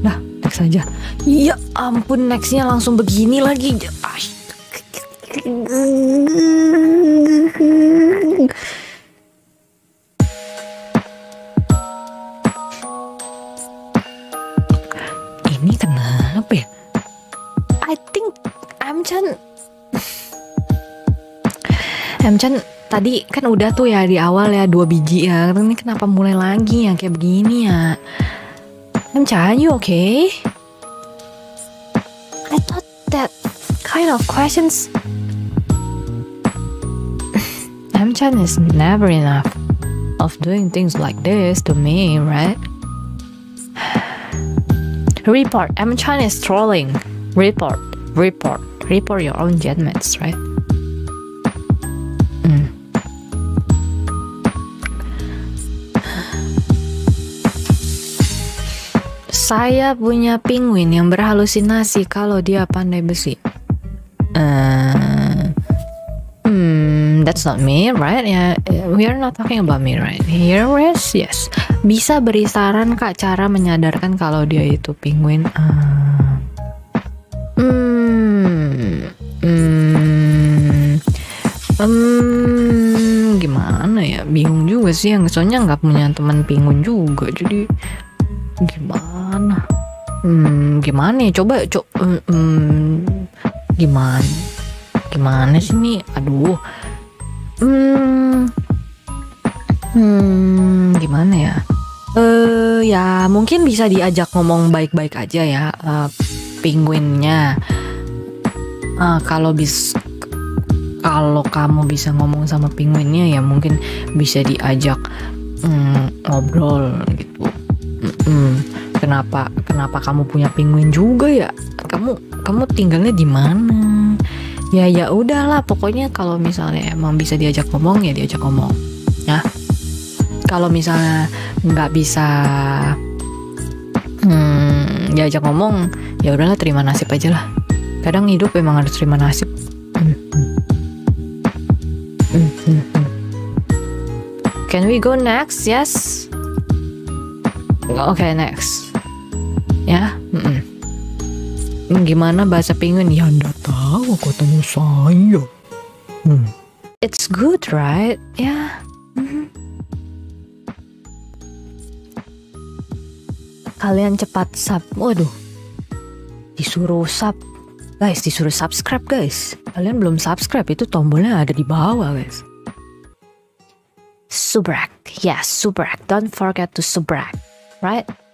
Nah, next aja. Ya ampun, nextnya langsung begini lagi. Ini kenapa ya? I think Amchan tadi kan udah tuh ya di awal ya 2 biji ya. Ini kenapa mulai lagi ya kayak begini ya? Amchan, you okay? I thought that kind of questions Amchan is never enough of doing things like this to me, right? Report, Amchan is trolling. Report your own judgments, right? Saya punya penguin yang berhalusinasi kalau dia pandai besi. That's not me, right? Yeah, we are not talking about me, right? Here is yes. Bisa beri saran kak cara menyadarkan kalau dia itu penguin? Gimana ya? Bingung juga sih, yang soalnya nggak punya teman penguin juga, jadi gimana? Gimana ya? Coba gimana sih nih? Aduh, gimana ya? Ya mungkin bisa diajak ngomong baik-baik aja ya, penguinnya. Kalau kamu bisa ngomong sama penguinnya ya mungkin bisa diajak ngobrol gitu. Kenapa kamu punya penguin juga ya? Kamu tinggalnya di mana? Ya udahlah, pokoknya kalau misalnya emang bisa diajak ngomong ya diajak ngomong. Nah, kalau misalnya nggak bisa diajak ngomong, ya udahlah terima nasib aja lah. Kadang hidup emang harus terima nasib. Can we go next? Yes. Okay, next. Ya, Gimana bahasa penguin? Ya nggak tahu, katanya saya. It's good, right? Ya. Yeah. Kalian cepat sub. Waduh, disuruh sub, guys. Disuruh subscribe, guys. Kalian belum subscribe, itu tombolnya ada di bawah, guys. Subrek, yes, subrek. Don't forget to subrek, right?